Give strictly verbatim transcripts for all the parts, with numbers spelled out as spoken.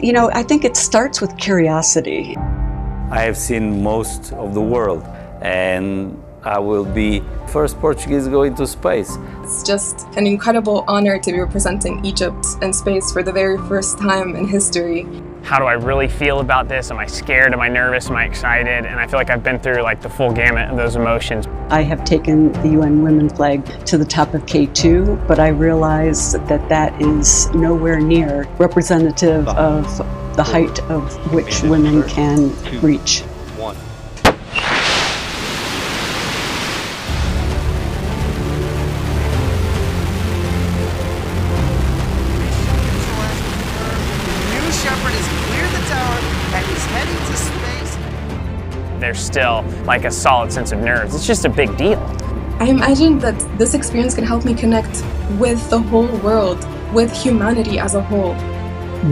you know, I think it starts with curiosity. I have seen most of the world, and I will be first Portuguese going to space. It's just an incredible honor to be representing Egypt in space for the very first time in history. How do I really feel about this? Am I scared? Am I nervous? Am I excited? And I feel like I've been through like the full gamut of those emotions. I have taken the U N Women's flag to the top of K two, but I realize that that is nowhere near representative of the height of which women can reach. One. There's still like a solid sense of nerves. It's just a big deal. I imagine that this experience can help me connect with the whole world, with humanity as a whole.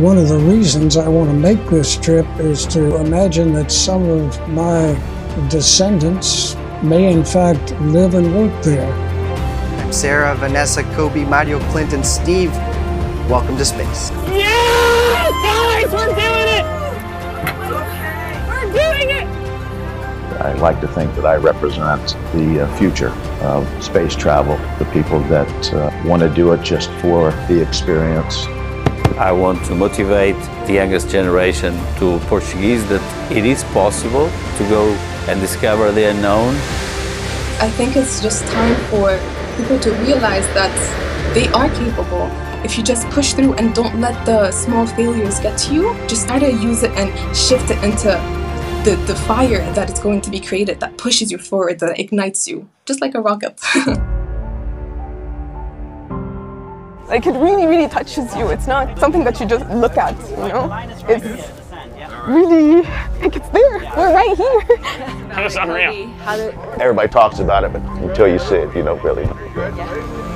One of the reasons I want to make this trip is to imagine that some of my descendants may in fact live and work there. I'm Sara, Vanessa, Coby, Mário, Clint, and Steve. Welcome to space. Yes! Guys, we're doing it! I like to think that I represent the future of space travel, the people that uh, want to do it just for the experience. I want to motivate the youngest generation to Portuguese that it is possible to go and discover the unknown. I think it's just time for people to realize that they are capable. If you just push through and don't let the small failures get to you, just try to use it and shift it into The, the fire that it's going to be created, that pushes you forward, that ignites you, just like a rocket. Like, it really, really touches you. It's not something that you just look at, you know? It's really, like, it's there. We're right here. That was unreal. Everybody talks about it, but until you see it, you don't really know.